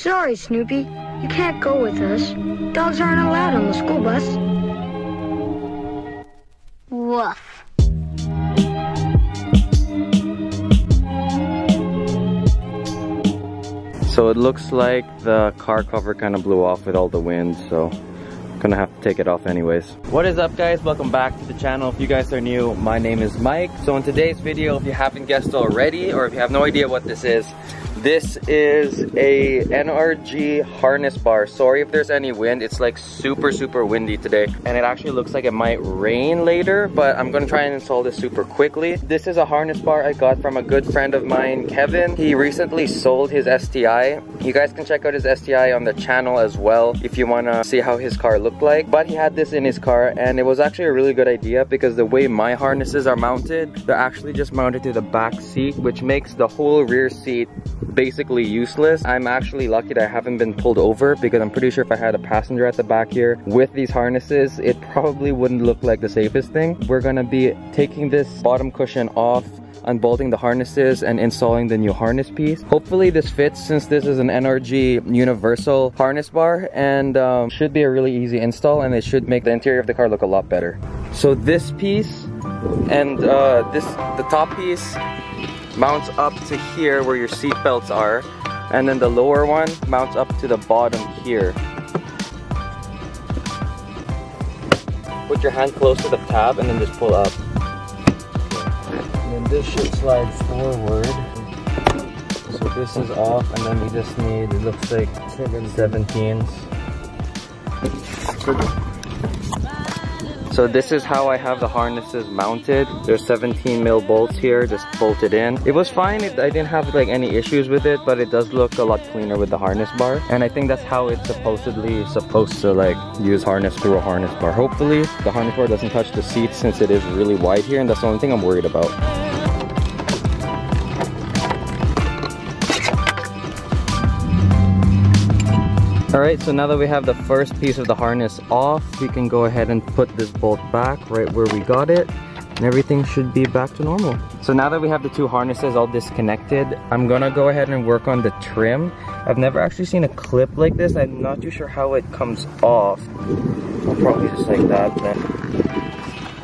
Sorry, Snoopy. You can't go with us. Dogs aren't allowed on the school bus. Woof. So it looks like the car cover kind of blew off with all the wind, so I'm gonna have to take it off anyways. What is up, guys? Welcome back to the channel. If you guys are new, my name is Mike. So in today's video, if you haven't guessed already, or if you have no idea what this is, this is a NRG harness bar. Sorry if there's any wind. It's like super windy today. And it actually looks like it might rain later, but I'm gonna try and install this super quickly. This is a harness bar I got from a good friend of mine, Kevin. He recently sold his STI. You guys can check out his STI on the channel as well if you wanna see how his car looked like. But he had this in his car and it was actually a really good idea because the way my harnesses are mounted, they're actually just mounted to the back seat, which makes the whole rear seat basically useless. I'm actually lucky that I haven't been pulled over because I'm pretty sure if I had a passenger at the back here with these harnesses, it probably wouldn't look like the safest thing. We're gonna be taking this bottom cushion off, unbolting the harnesses and installing the new harness piece. Hopefully this fits since this is an NRG universal harness bar and should be a really easy install and it should make the interior of the car look a lot better. So this piece and the top piece mounts up to here where your seat belts are, and then the lower one mounts up to the bottom here. Put your hand close to the tab and then just pull up. And then this should slide forward. So this is off and then we just need, it looks like 17s. So this is how I have the harnesses mounted. There's 17 mil bolts here, just bolted in. It was fine, I didn't have like any issues with it, but it does look a lot cleaner with the harness bar. And I think that's how it's supposed to like use harness through a harness bar. Hopefully the harness bar doesn't touch the seat since it is really wide here and that's the only thing I'm worried about. Alright, so now that we have the first piece of the harness off, we can go ahead and put this bolt back right where we got it, and everything should be back to normal. So now that we have the two harnesses all disconnected, I'm gonna go ahead and work on the trim. I've never actually seen a clip like this. I'm not too sure how it comes off. Probably just like that then.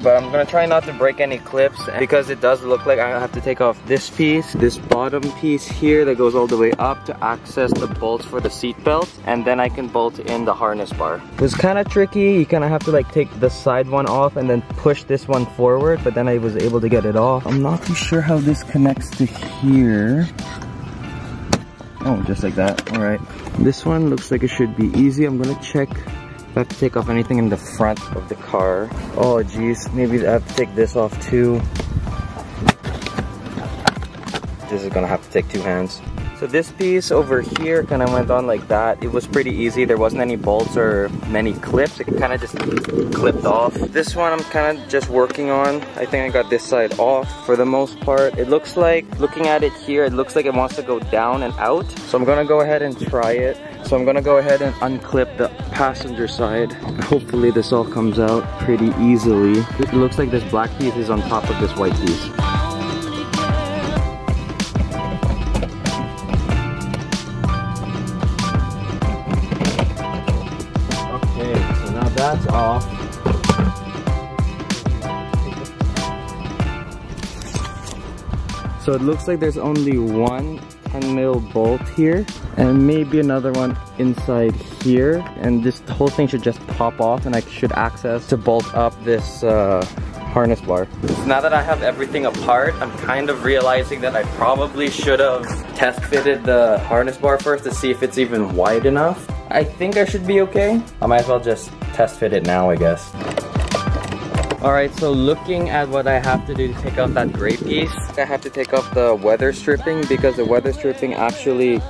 But I'm gonna try not to break any clips because it does look like I have to take off this piece, this bottom piece here that goes all the way up to access the bolts for the seat belt, and then I can bolt in the harness bar. It was kind of tricky. You kind of have to like take the side one off and then push this one forward, but then I was able to get it off. I'm not too sure how this connects to here. Oh, just like that. All right. This one looks like it should be easy. I'm gonna check. I have to take off anything in the front of the car. Oh geez, maybe I have to take this off too. This is gonna have to take two hands. So this piece over here kind of went on like that. It was pretty easy. There wasn't any bolts or many clips. It kind of just clipped off. This one I'm kind of just working on. I think I got this side off for the most part. It looks like, looking at it here, it looks like it wants to go down and out. So I'm gonna go ahead and try it. So I'm gonna go ahead and unclip the passenger side. Hopefully this all comes out pretty easily. It looks like this black piece is on top of this white piece. Okay, so now that's off. So it looks like there's only one 10 mil bolt here and maybe another one inside here, and this whole thing should just pop off and I should access to bolt up this harness bar. So now that I have everything apart, I'm kind of realizing that I probably should have test fitted the harness bar first to see if it's even wide enough. I think I should be okay. I might as well just test fit it now, I guess. Alright, so looking at what I have to do to take off that gray piece, I have to take off the weather stripping because the weather stripping actually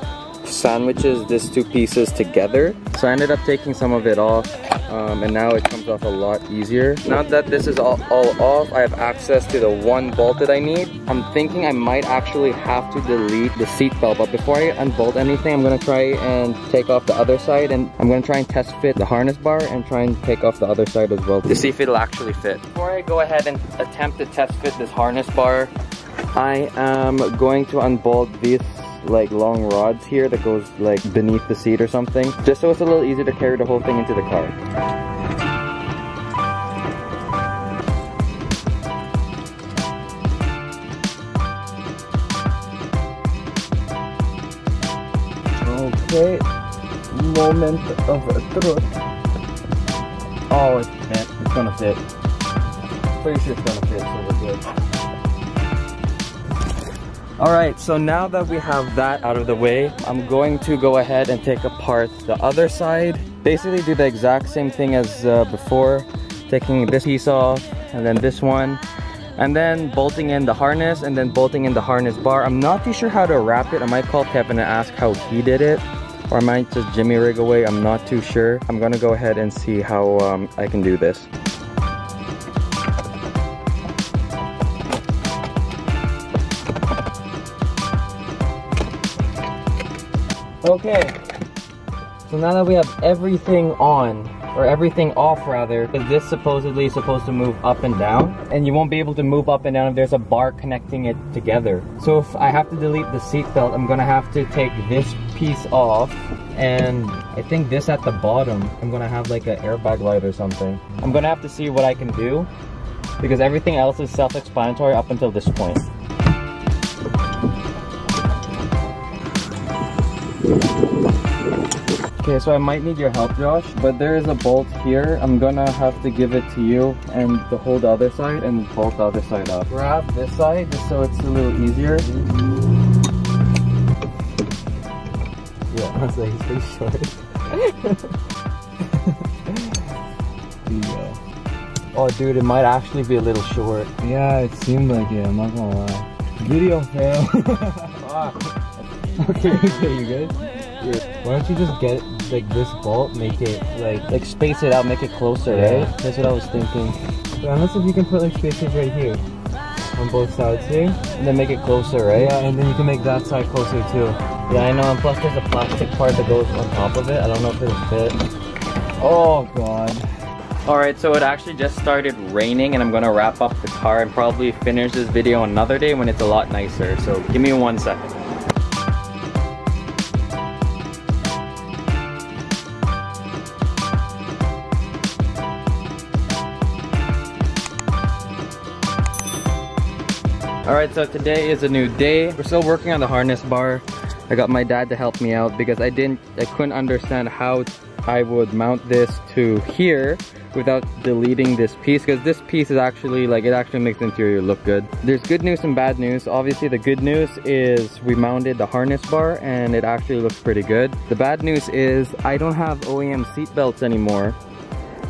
sandwiches these two pieces together. So I ended up taking some of it off and now it comes off a lot easier. Now that this is all off, I have access to the one bolt that I need. I'm thinking I might actually have to delete the seat belt, but before I unbolt anything, I'm gonna try and take off the other side, and I'm gonna try and test fit the harness bar and try and take off the other side as well to see if it'll actually fit. Before I go ahead and attempt to test fit this harness bar, I am going to unbolt these like long rods here that goes like beneath the seat or something, just so it's a little easier to carry the whole thing into the car. Okay, moment of truth. Oh, it's gonna fit. Pretty sure it's gonna fit, so we're good. Alright, so now that we have that out of the way, I'm going to go ahead and take apart the other side. Basically do the exact same thing as before, taking this piece off, and then this one, and then bolting in the harness, and then bolting in the harness bar. I'm not too sure how to wrap it. I might call Kevin and ask how he did it, or I might just jimmy rig away. I'm not too sure. I'm gonna go ahead and see how I can do this. Okay, so now that we have everything on, or everything off rather, because this supposedly is supposed to move up and down, and you won't be able to move up and down if there's a bar connecting it together. So if I have to delete the seatbelt, I'm gonna have to take this piece off, and I think this at the bottom, I'm gonna have like an airbag light or something. I'm gonna have to see what I can do, because everything else is self-explanatory up until this point. Okay, so I might need your help, Josh, but there is a bolt here. I'm gonna have to give it to you and to hold the other side and bolt the other side up. Grab this side just so it's a little easier. Yeah, I was like, he's pretty short. Oh dude, it might actually be a little short. Yeah, it seemed like it, I'm not gonna lie. Video fail. Fuck. Okay, you good? Why don't you just get like this bolt, make it like space it out, make it closer, yeah. Right? That's what I was thinking. So unless if you can put like spaces right here on both sides here, and then make it closer, right? Yeah, and then you can make that side closer too. Yeah, I know. And plus, there's a plastic part that goes on top of it. I don't know if it'll fit. Oh god. All right, so it actually just started raining, and I'm gonna wrap up the car and probably finish this video another day when it's a lot nicer. So give me 1 second. Alright, so today is a new day. We're still working on the harness bar. I got my dad to help me out because I couldn't understand how I would mount this to here without deleting this piece, because this piece is actually like, it actually makes the interior look good. There's good news and bad news. Obviously the good news is we mounted the harness bar and it actually looks pretty good. The bad news is I don't have OEM seat belts anymore,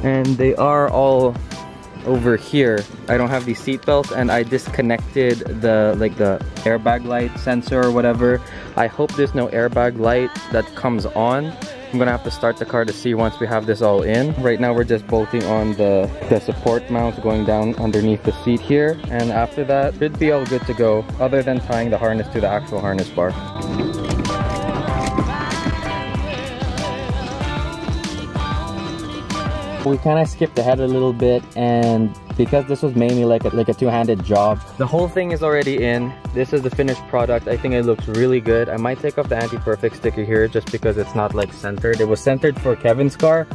and they are all over here. I don't have these seat belts, and I disconnected the airbag light sensor or whatever. I hope there's no airbag light that comes on. I'm gonna have to start the car to see once we have this all in. Right now we're just bolting on the support mounts going down underneath the seat here, and after that should be all good to go, other than tying the harness to the actual harness bar. We kind of skipped ahead a little bit, and because this was mainly like a two-handed job, the whole thing is already in. This is the finished product. I think it looks really good. I might take off the Anti Perfect sticker here just because it's not like centered. It was centered for Kevin's car,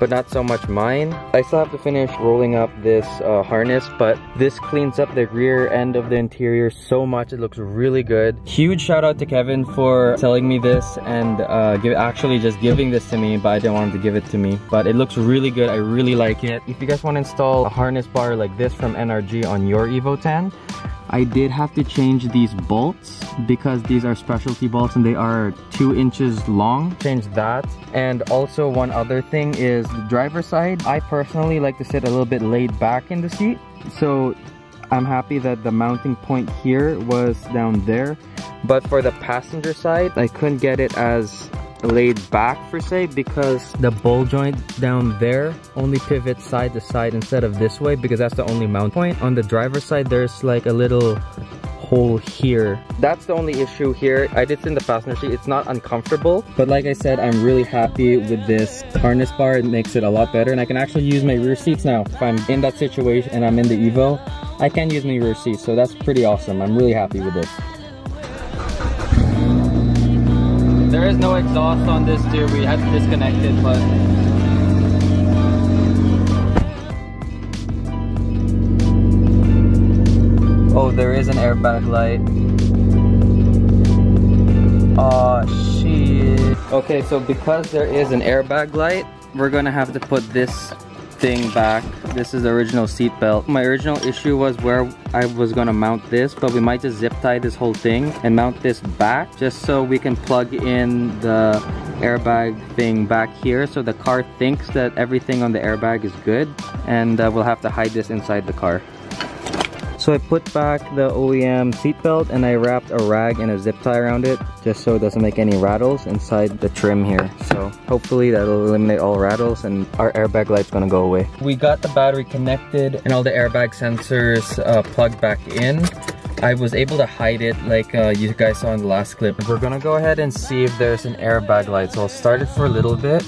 but not so much mine. I still have to finish rolling up this harness, but this cleans up the rear end of the interior so much. It looks really good. Huge shout out to Kevin for selling me this and actually just giving this to me, but I didn't want him to give it to me. But it looks really good. I really like it. If you guys want to install a harness bar like this from NRG on your Evo 10, I did have to change these bolts because these are specialty bolts and they are 2 inches long. Change that. And also one other thing is the driver's side. I personally like to sit a little bit laid back in the seat. So I'm happy that the mounting point here was down there. But for the passenger side, I couldn't get it as laid back per se because the ball joint down there only pivots side to side instead of this way, because that's the only mount point. On the driver's side, there's like a little hole here. That's the only issue here. I did sit in the passenger seat. It's not uncomfortable, but like I said, I'm really happy with this harness bar. It makes it a lot better, and I can actually use my rear seats now. If I'm in that situation and I'm in the Evo, I can use my rear seats, so that's pretty awesome. I'm really happy with this. there's no exhaust on this too. We had to disconnect it, but oh, there is an airbag light. Oh shit. Okay, so because there is an airbag light, we're gonna have to put this thing back. This is the original seat belt. My original issue was where I was gonna mount this, but we might just zip tie this whole thing and mount this back just so we can plug in the airbag thing back here, so the car thinks that everything on the airbag is good, and we'll have to hide this inside the car. So I put back the OEM seatbelt and I wrapped a rag and a zip tie around it just so it doesn't make any rattles inside the trim here. So hopefully that'll eliminate all rattles and our airbag light's gonna go away. We got the battery connected and all the airbag sensors plugged back in. I was able to hide it like you guys saw in the last clip. We're gonna go ahead and see if there's an airbag light. So I'll start it for a little bit.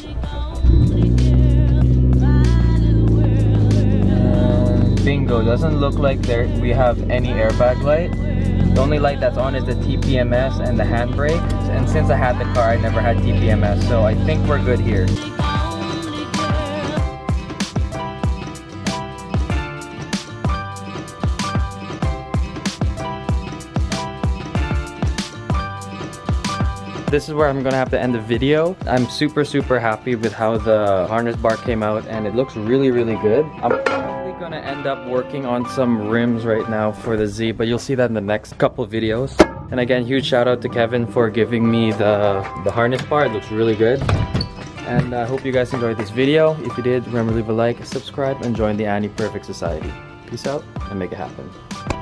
Bingo, doesn't look like we have any airbag light. The only light that's on is the TPMS and the handbrake. And since I had the car, I never had TPMS, so I think we're good here. This is where I'm gonna have to end the video. I'm super, super happy with how the harness bar came out, and it looks really, really good. I'm gonna end up working on some rims right now for the Z, but you'll see that in the next couple videos. And again, huge shout out to Kevin for giving me the harness bar. It looks really good. And I hope you guys enjoyed this video. If you did, remember to leave a like, subscribe, and join the Anti Perfect Society. Peace out and make it happen.